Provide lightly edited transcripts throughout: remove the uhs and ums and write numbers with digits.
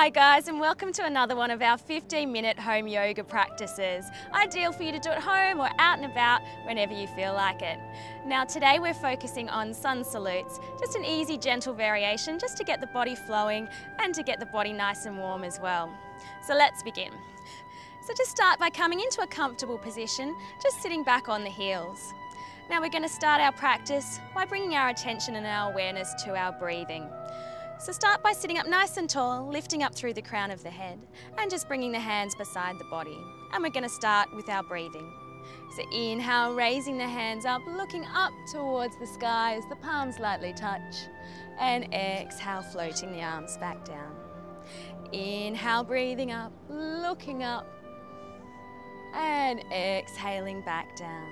Hi guys, and welcome to another one of our 15-minute home yoga practices. Ideal for you to do at home or out and about whenever you feel like it. Now today we're focusing on sun salutes, just an easy gentle variation just to get the body flowing and to get the body nice and warm as well. So let's begin. So just start by coming into a comfortable position, just sitting back on the heels. Now we're going to start our practice by bringing our attention and our awareness to our breathing. So start by sitting up nice and tall, lifting up through the crown of the head and just bringing the hands beside the body. And we're going to start with our breathing. So inhale, raising the hands up, looking up towards the sky as the palms lightly touch. And exhale, floating the arms back down. Inhale, breathing up, looking up and exhaling back down.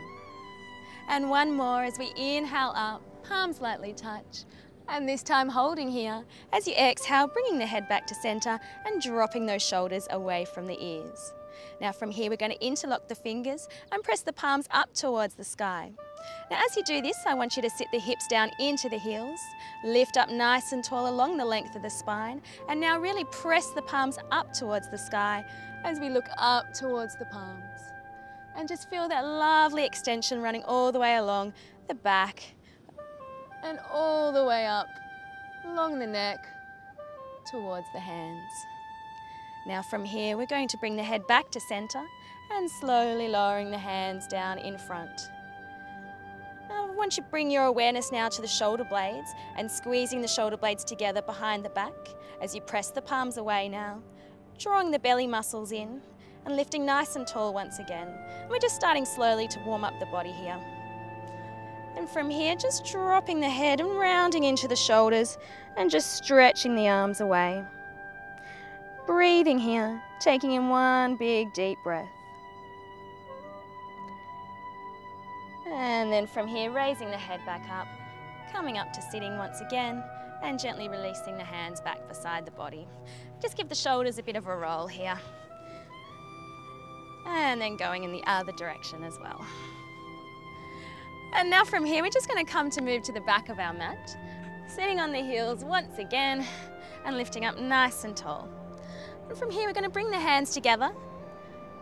And one more as we inhale up, palms lightly touch. And this time holding here, as you exhale, bringing the head back to center and dropping those shoulders away from the ears. Now from here, we're going to interlock the fingers and press the palms up towards the sky. Now as you do this, I want you to sit the hips down into the heels, lift up nice and tall along the length of the spine, and now really press the palms up towards the sky as we look up towards the palms. And just feel that lovely extension running all the way along the back, and all the way up, along the neck, towards the hands. Now from here, we're going to bring the head back to center and slowly lowering the hands down in front. Now, once you bring your awareness now to the shoulder blades and squeezing the shoulder blades together behind the back, as you press the palms away now, drawing the belly muscles in and lifting nice and tall once again. And we're just starting slowly to warm up the body here. And from here, just dropping the head and rounding into the shoulders and just stretching the arms away. Breathing here, taking in one big deep breath. And then from here, raising the head back up, coming up to sitting once again and gently releasing the hands back beside the body. Just give the shoulders a bit of a roll here. And then going in the other direction as well. And now from here, we're just going to come to move to the back of our mat, sitting on the heels once again and lifting up nice and tall. And from here, we're going to bring the hands together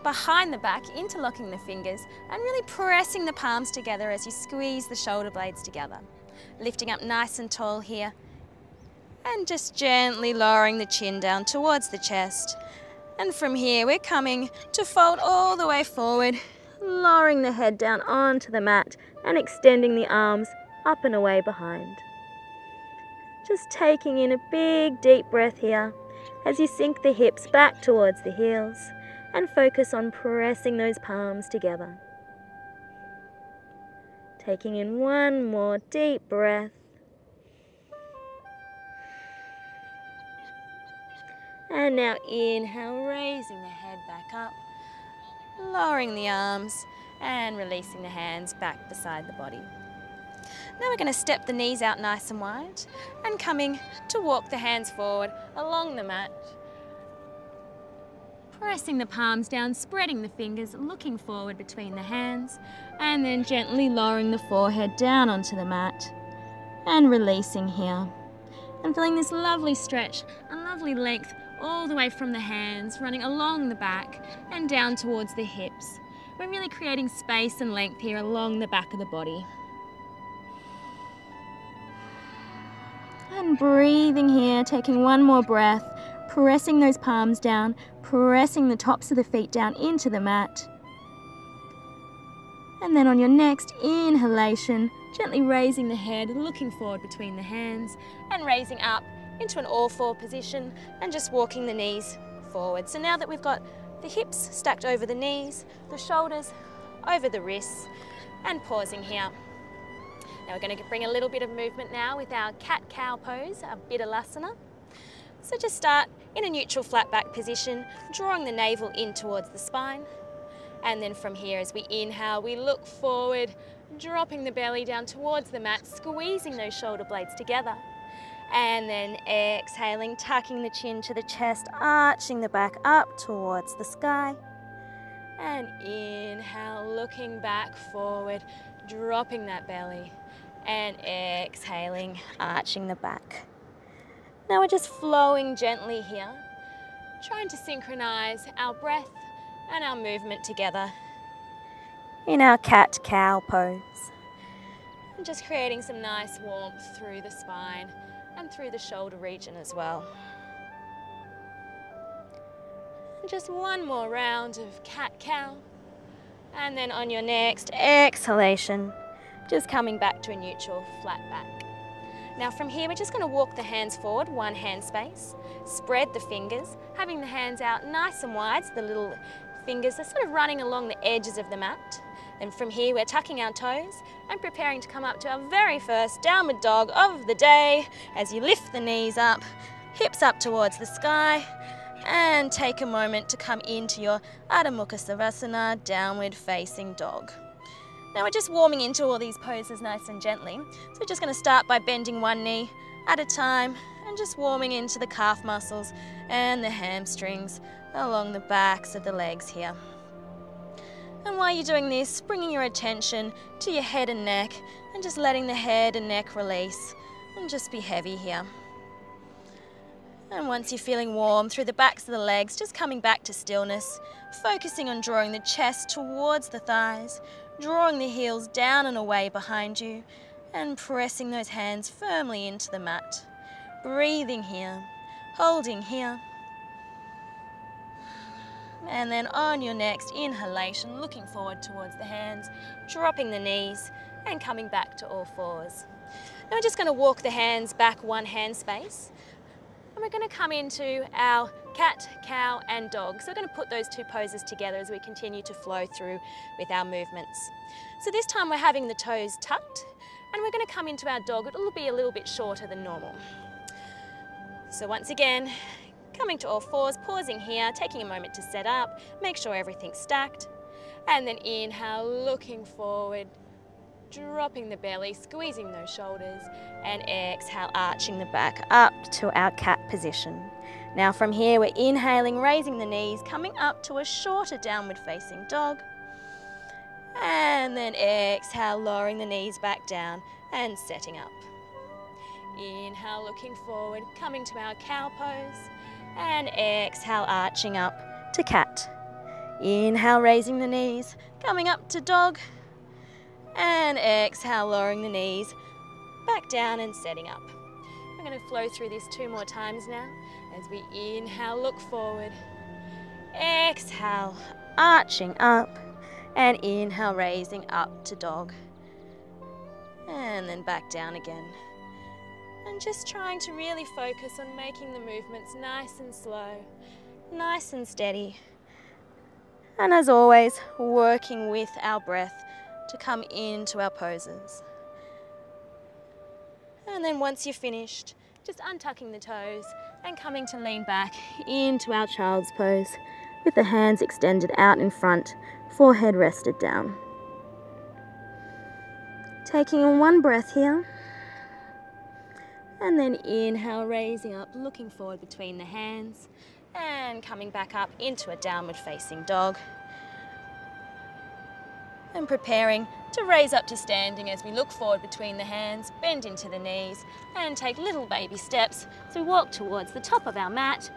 behind the back, interlocking the fingers and really pressing the palms together as you squeeze the shoulder blades together. Lifting up nice and tall here and just gently lowering the chin down towards the chest. And from here, we're coming to fold all the way forward, lowering the head down onto the mat and extending the arms up and away behind. Just taking in a big deep breath here as you sink the hips back towards the heels and focus on pressing those palms together. Taking in one more deep breath. And now inhale, raising the head back up, lowering the arms and releasing the hands back beside the body. Now we're going to step the knees out nice and wide and coming to walk the hands forward along the mat, pressing the palms down, spreading the fingers, looking forward between the hands and then gently lowering the forehead down onto the mat and releasing here and feeling this lovely stretch and lovely length all the way from the hands, running along the back and down towards the hips. We're really creating space and length here along the back of the body. And breathing here, taking one more breath, pressing those palms down, pressing the tops of the feet down into the mat. And then on your next inhalation, gently raising the head, looking forward between the hands and raising up into an all-four position and just walking the knees forward. So now that we've got the hips stacked over the knees, the shoulders over the wrists, and pausing here. Now we're going to bring a little bit of movement now with our cat-cow pose, our Tadasana. So just start in a neutral flat back position, drawing the navel in towards the spine. And then from here, as we inhale, we look forward, dropping the belly down towards the mat, squeezing those shoulder blades together. And then exhaling, tucking the chin to the chest, arching the back up towards the sky. And inhale, looking back forward, dropping that belly. And exhaling, arching the back. Now we're just flowing gently here trying to synchronize our breath and our movement together. In our cat-cow pose. And just creating some nice warmth through the spine and through the shoulder region as well. And just one more round of cat-cow. And then on your next exhalation, just coming back to a neutral flat back. Now from here, we're just going to walk the hands forward, one hand space, spread the fingers, having the hands out nice and wide, so the little fingers are sort of running along the edges of the mat. And from here, we're tucking our toes and preparing to come up to our very first downward dog of the day as you lift the knees up, hips up towards the sky, and take a moment to come into your Adho Mukha Svanasana, downward facing dog. Now we're just warming into all these poses nice and gently. So we're just going to start by bending one knee at a time and just warming into the calf muscles and the hamstrings along the backs of the legs here. And while you're doing this, bringing your attention to your head and neck and just letting the head and neck release and just be heavy here. And once you're feeling warm through the backs of the legs, just coming back to stillness, focusing on drawing the chest towards the thighs, drawing the heels down and away behind you and pressing those hands firmly into the mat. Breathing here, holding here. And then on your next inhalation, looking forward towards the hands, dropping the knees and coming back to all fours. Now we're just going to walk the hands back one hand space. And we're going to come into our cat, cow and dog. So we're going to put those two poses together as we continue to flow through with our movements. So this time we're having the toes tucked and we're going to come into our dog. It'll be a little bit shorter than normal. So once again, coming to all fours, pausing here, taking a moment to set up, make sure everything's stacked. And then inhale, looking forward, dropping the belly, squeezing those shoulders, and exhale, arching the back up to our cat position. Now from here, we're inhaling, raising the knees, coming up to a shorter downward facing dog. And then exhale, lowering the knees back down and setting up. Inhale, looking forward, coming to our cow pose. And exhale, arching up to cat. Inhale, raising the knees, coming up to dog. And exhale, lowering the knees back down and setting up. We're going to flow through this two more times now. As we inhale, look forward. Exhale, arching up. And inhale, raising up to dog. And then back down again. And just trying to really focus on making the movements nice and slow, nice and steady. And as always, working with our breath to come into our poses. And then once you're finished, just untucking the toes and coming to lean back into our child's pose with the hands extended out in front, forehead rested down. Taking in one breath here. And then inhale, raising up, looking forward between the hands and coming back up into a downward facing dog. And preparing to raise up to standing as we look forward between the hands, bend into the knees and take little baby steps. So we walk towards the top of our mat,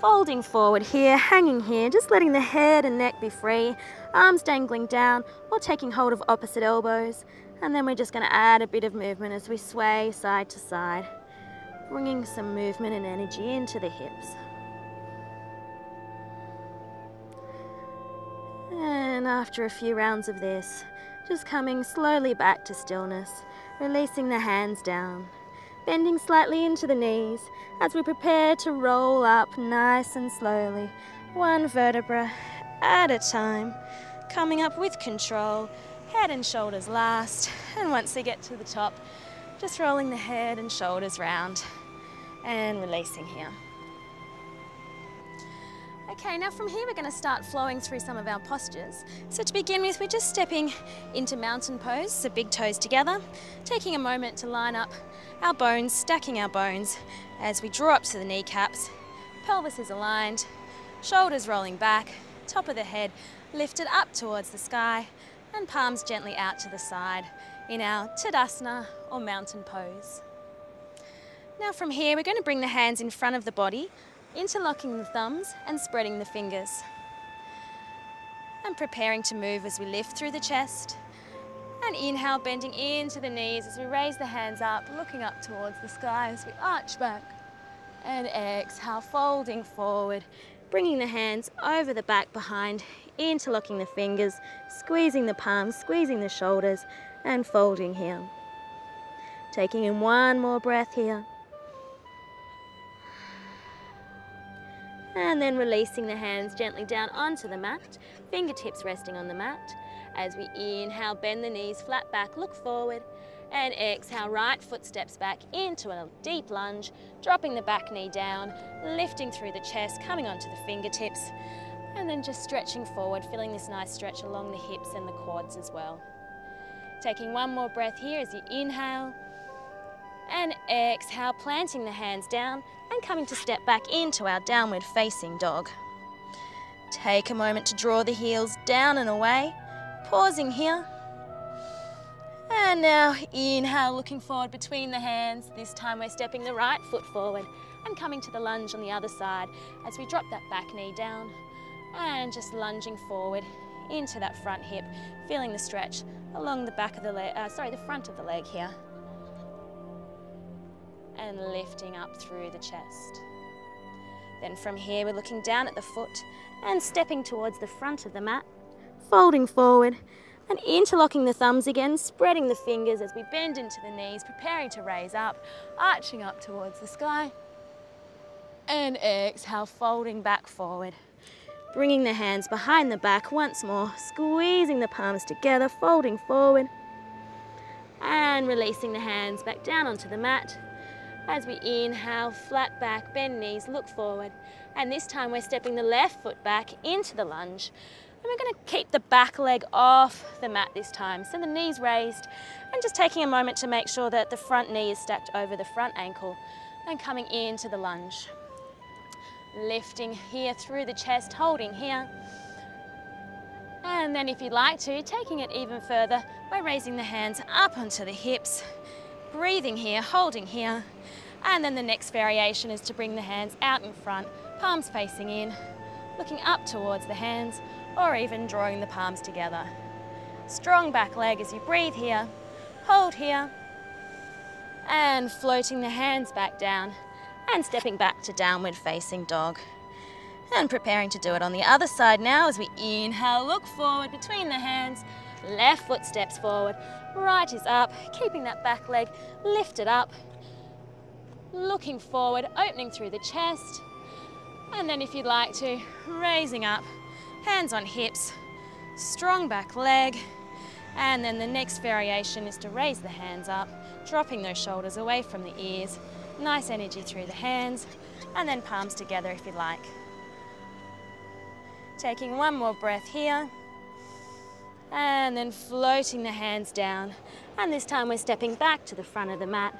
folding forward here, hanging here, just letting the head and neck be free, arms dangling down or taking hold of opposite elbows. And then we're just going to add a bit of movement as we sway side to side, bringing some movement and energy into the hips. And after a few rounds of this, just coming slowly back to stillness, releasing the hands down, bending slightly into the knees as we prepare to roll up nice and slowly, one vertebra at a time, coming up with control, head and shoulders last. And once we get to the top, just rolling the head and shoulders round and releasing here. Okay, now from here we're going to start flowing through some of our postures. So to begin with, we're just stepping into mountain pose, so big toes together, taking a moment to line up our bones, stacking our bones as we draw up to the kneecaps, pelvis is aligned, shoulders rolling back, top of the head lifted up towards the sky and palms gently out to the side in our Tadasana or mountain pose. Now from here we're going to bring the hands in front of the body, interlocking the thumbs and spreading the fingers. And preparing to move as we lift through the chest. And inhale, bending into the knees as we raise the hands up, looking up towards the sky as we arch back. And exhale, folding forward, bringing the hands over the back behind, interlocking the fingers, squeezing the palms, squeezing the shoulders, and folding here. Taking in one more breath here. And then releasing the hands gently down onto the mat, fingertips resting on the mat. As we inhale, bend the knees flat back, look forward, and exhale, right foot steps back into a deep lunge, dropping the back knee down, lifting through the chest, coming onto the fingertips, and then just stretching forward, feeling this nice stretch along the hips and the quads as well. Taking one more breath here as you inhale, and exhale, planting the hands down and coming to step back into our downward facing dog. Take a moment to draw the heels down and away, pausing here. And now inhale, looking forward between the hands. This time we're stepping the right foot forward and coming to the lunge on the other side as we drop that back knee down and just lunging forward into that front hip, feeling the stretch along the back of the leg, the front of the leg here. And lifting up through the chest. Then from here, we're looking down at the foot and stepping towards the front of the mat, folding forward and interlocking the thumbs again, spreading the fingers as we bend into the knees, preparing to raise up, arching up towards the sky. And exhale, folding back forward, bringing the hands behind the back once more, squeezing the palms together, folding forward and releasing the hands back down onto the mat. As we inhale, flat back, bend knees, look forward. And this time we're stepping the left foot back into the lunge. And we're going to keep the back leg off the mat this time. So the knees raised and just taking a moment to make sure that the front knee is stacked over the front ankle and coming into the lunge. Lifting here through the chest, holding here. And then if you'd like to, taking it even further by raising the hands up onto the hips. Breathing here, holding here, and then the next variation is to bring the hands out in front, palms facing in, looking up towards the hands, or even drawing the palms together. Strong back leg as you breathe here, hold here, and floating the hands back down, and stepping back to downward facing dog. And preparing to do it on the other side now as we inhale, look forward between the hands, left foot steps forward, right is up, keeping that back leg lifted up, looking forward, opening through the chest, and then if you'd like to, raising up, hands on hips, strong back leg, and then the next variation is to raise the hands up, dropping those shoulders away from the ears, nice energy through the hands, and then palms together if you'd like. Taking one more breath here, and then floating the hands down. And this time we're stepping back to the front of the mat,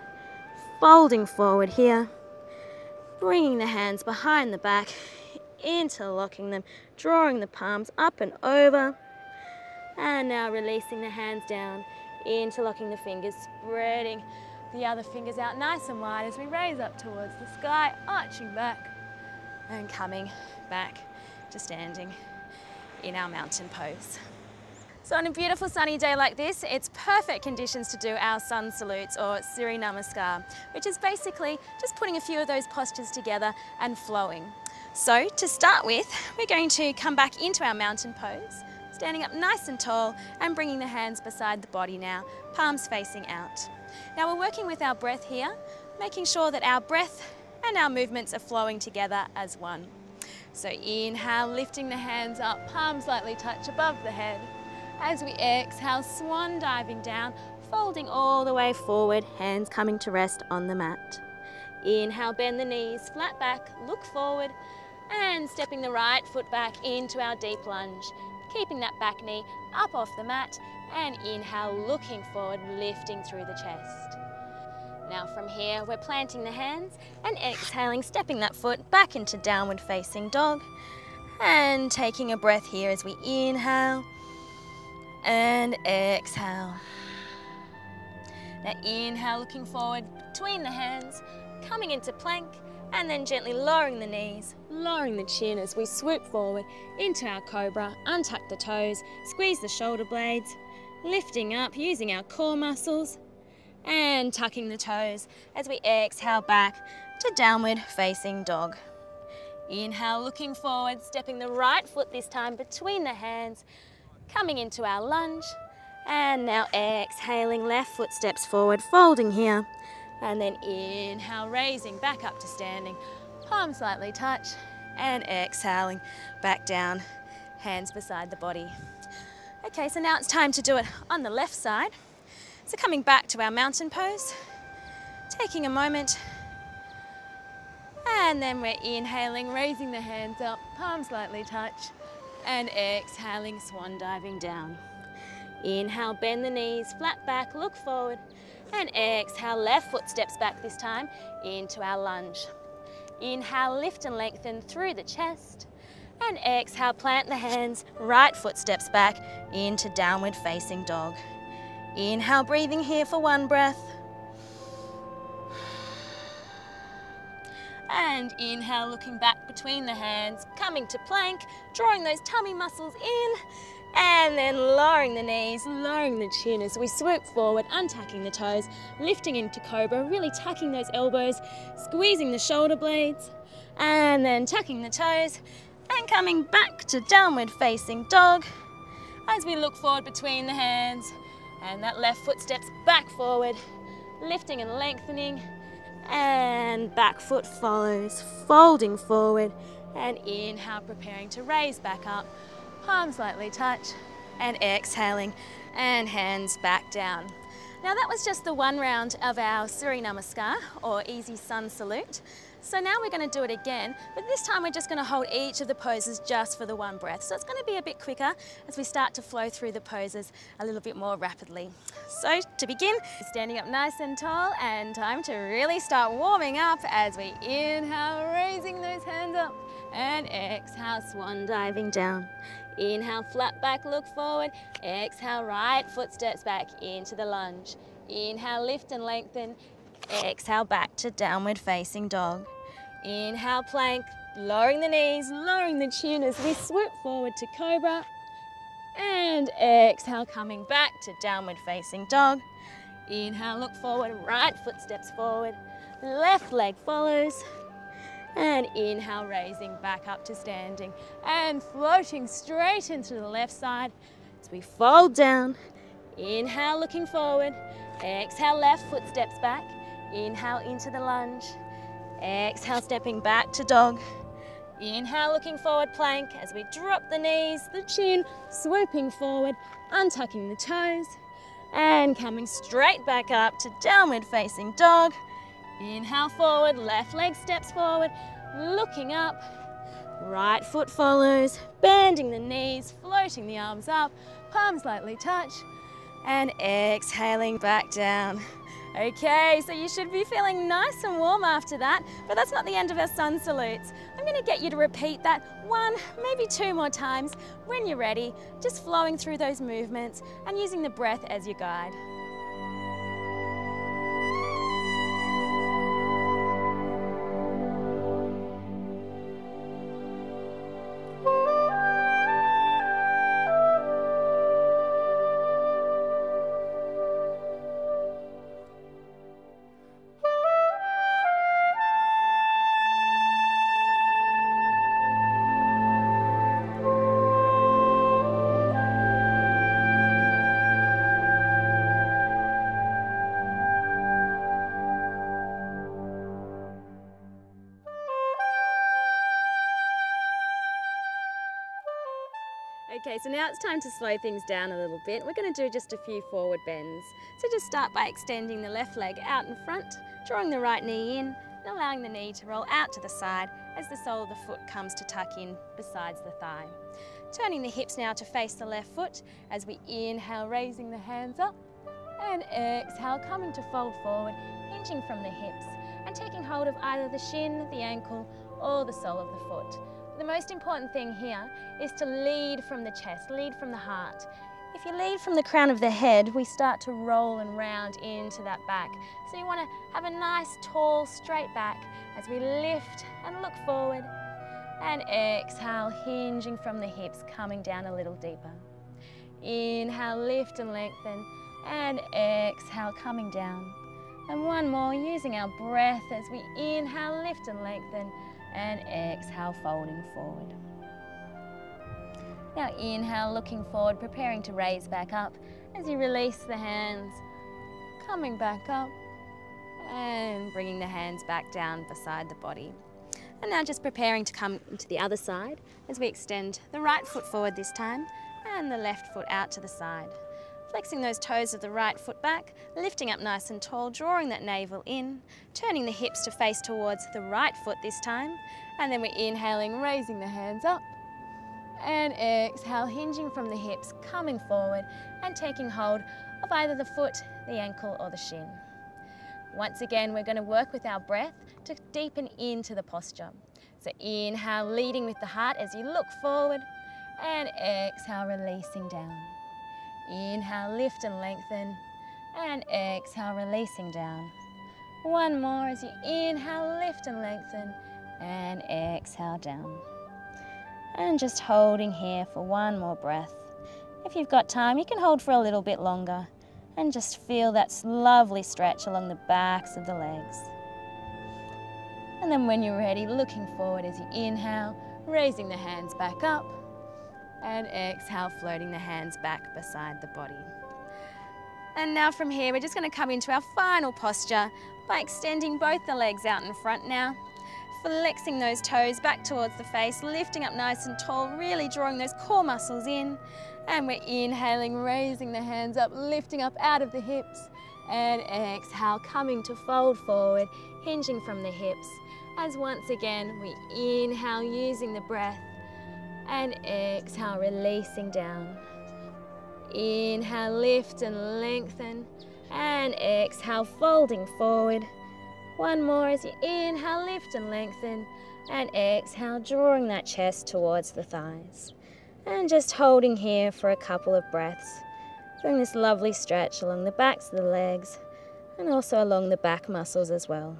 folding forward here, bringing the hands behind the back, interlocking them, drawing the palms up and over. And now releasing the hands down, interlocking the fingers, spreading the other fingers out nice and wide as we raise up towards the sky, arching back and coming back to standing in our mountain pose. So on a beautiful sunny day like this, it's perfect conditions to do our sun salutes or Surya Namaskar, which is basically just putting a few of those postures together and flowing. So to start with, we're going to come back into our mountain pose, standing up nice and tall and bringing the hands beside the body now, palms facing out. Now we're working with our breath here, making sure that our breath and our movements are flowing together as one. So inhale, lifting the hands up, palms slightly touch above the head. As we exhale, swan diving down, folding all the way forward, hands coming to rest on the mat. Inhale, bend the knees, flat back, look forward, and stepping the right foot back into our deep lunge, keeping that back knee up off the mat, and inhale, looking forward, lifting through the chest. Now from here, we're planting the hands, and exhaling, stepping that foot back into downward facing dog, and taking a breath here as we inhale, and exhale. Now inhale, looking forward between the hands, coming into plank, and then gently lowering the knees, lowering the chin as we swoop forward into our cobra, untuck the toes, squeeze the shoulder blades, lifting up using our core muscles and tucking the toes as we exhale back to downward facing dog. Inhale, looking forward, stepping the right foot this time between the hands, coming into our lunge. And now exhaling, left foot steps forward, folding here. And then inhale, raising back up to standing. Palms slightly touch and exhaling back down, hands beside the body. Okay, so now it's time to do it on the left side. So coming back to our mountain pose, taking a moment. And then we're inhaling, raising the hands up, palms lightly touch, and exhaling, swan diving down. Inhale, bend the knees, flat back, look forward, and exhale, left foot steps back this time into our lunge. Inhale, lift and lengthen through the chest, and exhale, plant the hands, right foot steps back into downward facing dog. Inhale, breathing here for one breath. And inhale, looking back between the hands, coming to plank, drawing those tummy muscles in, and then lowering the knees, lowering the chin as we swoop forward, untucking the toes, lifting into cobra, really tucking those elbows, squeezing the shoulder blades, and then tucking the toes, and coming back to downward facing dog as we look forward between the hands, and that left foot steps back forward, lifting and lengthening, and back foot follows, folding forward, and inhale, preparing to raise back up, palms lightly touch, and exhaling, and hands back down. Now that was just the one round of our Surya Namaskar, or Easy Sun Salute. So now we're going to do it again, but this time we're just going to hold each of the poses just for the one breath. So it's going to be a bit quicker as we start to flow through the poses a little bit more rapidly. So to begin, standing up nice and tall, and time to really start warming up as we inhale, raising those hands up, and exhale, swan diving down. Inhale, flat back, look forward. Exhale, right foot steps back into the lunge. Inhale, lift and lengthen. Exhale, back to downward facing dog. Inhale, plank, lowering the knees, lowering the chin as we swoop forward to cobra. And exhale, coming back to downward facing dog. Inhale, look forward, right foot steps forward, left leg follows. And inhale, raising back up to standing. And floating straight into the left side as we fold down. Inhale, looking forward. Exhale, left foot steps back. Inhale into the lunge. Exhale, stepping back to dog. Inhale, looking forward, plank, as we drop the knees, the chin, swooping forward, untucking the toes, and coming straight back up to downward facing dog. Inhale, forward, left leg steps forward, looking up, right foot follows, bending the knees, floating the arms up, palms lightly touch, and exhaling back down. Okay, so you should be feeling nice and warm after that, but that's not the end of our sun salutes. I'm going to get you to repeat that one, maybe two more times when you're ready, just flowing through those movements and using the breath as your guide. Okay, so now it's time to slow things down a little bit. We're going to do just a few forward bends. So just start by extending the left leg out in front, drawing the right knee in, and allowing the knee to roll out to the side as the sole of the foot comes to tuck in besides the thigh. Turning the hips now to face the left foot as we inhale, raising the hands up, and exhale, coming to fold forward, hinging from the hips, and taking hold of either the shin, the ankle, or the sole of the foot. The most important thing here is to lead from the chest, lead from the heart. If you lead from the crown of the head, we start to roll and round into that back. So you want to have a nice, tall, straight back as we lift and look forward. And exhale, hinging from the hips, coming down a little deeper. Inhale, lift and lengthen. And exhale, coming down. And one more, using our breath as we inhale, lift and lengthen. And exhale, folding forward. Now inhale, looking forward, preparing to raise back up as you release the hands, coming back up and bringing the hands back down beside the body. And now just preparing to come to the other side as we extend the right foot forward this time and the left foot out to the side. Flexing those toes of the right foot back, lifting up nice and tall, drawing that navel in, turning the hips to face towards the right foot this time, and then we're inhaling, raising the hands up. And exhale, hinging from the hips, coming forward and taking hold of either the foot, the ankle or the shin. Once again, we're going to work with our breath to deepen into the posture. So inhale, leading with the heart as you look forward, and exhale, releasing down. Inhale, lift and lengthen, and exhale, releasing down. One more as you inhale, lift and lengthen, and exhale down. And just holding here for one more breath. If you've got time, you can hold for a little bit longer and just feel that lovely stretch along the backs of the legs. And then when you're ready, looking forward as you inhale, raising the hands back up, and exhale, floating the hands back beside the body. And now from here, we're just going to come into our final posture by extending both the legs out in front now. Flexing those toes back towards the face, lifting up nice and tall, really drawing those core muscles in. And we're inhaling, raising the hands up, lifting up out of the hips. And exhale, coming to fold forward, hinging from the hips. As once again, we inhale, using the breath. And exhale, releasing down. Inhale, lift and lengthen. And exhale, folding forward. One more as you inhale, lift and lengthen, and exhale, drawing that chest towards the thighs. And just holding here for a couple of breaths, doing this lovely stretch along the backs of the legs and also along the back muscles as well.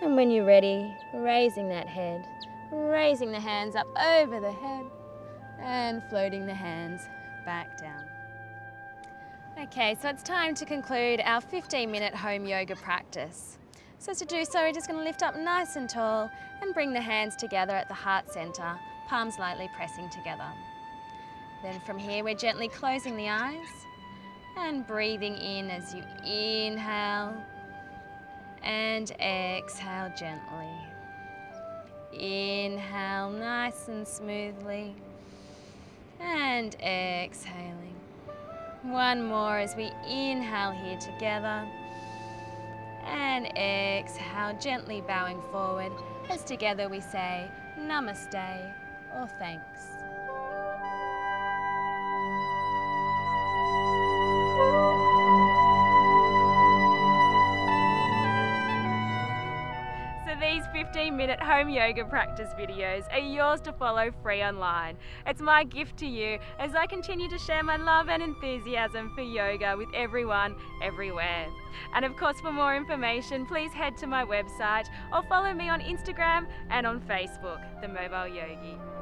And when you're ready, raising that head, raising the hands up over the head and floating the hands back down. Okay, so it's time to conclude our 15-minute home yoga practice. So to do so, we're just going to lift up nice and tall and bring the hands together at the heart center, palms lightly pressing together. Then from here, we're gently closing the eyes and breathing in as you inhale and exhale gently. Inhale nice and smoothly and exhaling. One more as we inhale here together and exhale, gently bowing forward as together we say Namaste or thanks. So these 15-minute home yoga practice videos are yours to follow free online. It's my gift to you as I continue to share my love and enthusiasm for yoga with everyone, everywhere. And of course, for more information, please head to my website or follow me on Instagram and on Facebook, The Mobile Yogi.